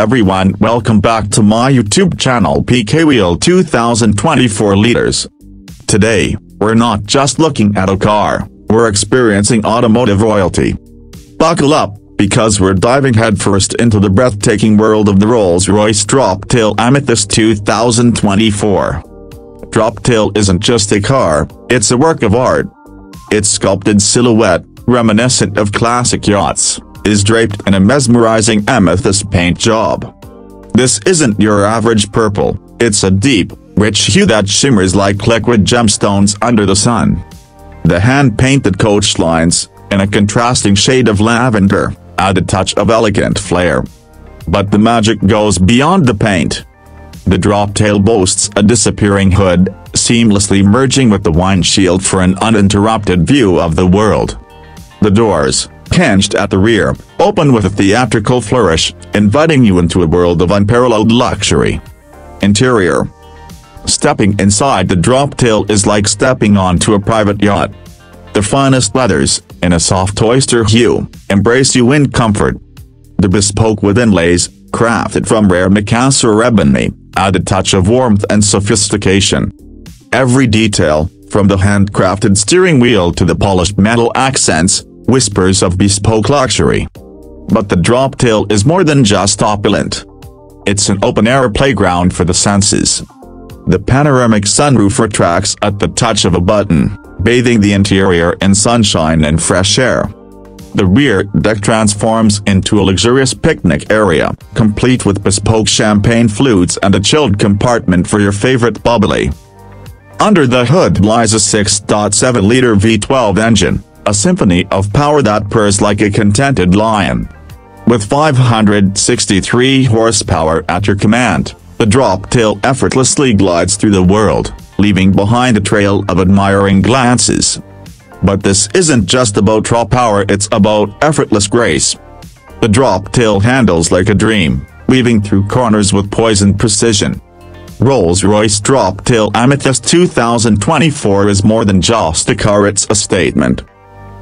everyone, welcome back to my YouTube channel PK Wheel 2024 Leaders. Today, we're not just looking at a car, we're experiencing automotive royalty. Buckle up, because we're diving headfirst into the breathtaking world of the Rolls-Royce Droptail Amethyst 2024. Droptail isn't just a car, it's a work of art. Its sculpted silhouette, reminiscent of classic yachts, is draped in a mesmerizing amethyst paint job. This isn't your average purple, it's a deep, rich hue that shimmers like liquid gemstones under the sun. The hand-painted coach lines, in a contrasting shade of lavender, add a touch of elegant flair. But the magic goes beyond the paint. The Droptail boasts a disappearing hood, seamlessly merging with the windshield for an uninterrupted view of the world. The doors, hinged at the rear, open with a theatrical flourish, inviting you into a world of unparalleled luxury. Interior. Stepping inside the Droptail is like stepping onto a private yacht. The finest leathers, in a soft oyster hue, embrace you in comfort. The bespoke wood inlays, crafted from rare Macassar ebony, add a touch of warmth and sophistication. Every detail, from the handcrafted steering wheel to the polished metal accents, whispers of bespoke luxury. But the Droptail is more than just opulent. It's an open-air playground for the senses. The panoramic sunroof retracts at the touch of a button, bathing the interior in sunshine and fresh air. The rear deck transforms into a luxurious picnic area, complete with bespoke champagne flutes and a chilled compartment for your favorite bubbly. Under the hood lies a 6.7-liter V12 engine, a symphony of power that purrs like a contented lion. With 563 horsepower at your command, the Droptail effortlessly glides through the world, leaving behind a trail of admiring glances. But this isn't just about raw power, it's about effortless grace. The Droptail handles like a dream, weaving through corners with poisoned precision. Rolls-Royce Droptail Amethyst 2024 is more than just a car, it's a statement.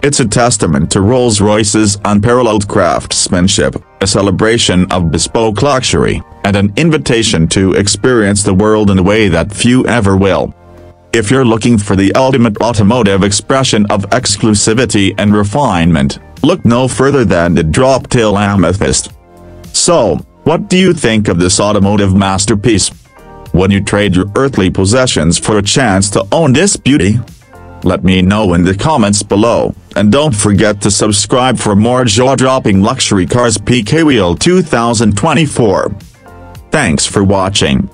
It's a testament to Rolls-Royce's unparalleled craftsmanship, a celebration of bespoke luxury, and an invitation to experience the world in a way that few ever will. If you're looking for the ultimate automotive expression of exclusivity and refinement, look no further than the Droptail Amethyst. So, what do you think of this automotive masterpiece? Would you trade your earthly possessions for a chance to own this beauty? Let me know in the comments below, and don't forget to subscribe for more jaw-dropping luxury cars PK Wheel 2024. Thanks for watching.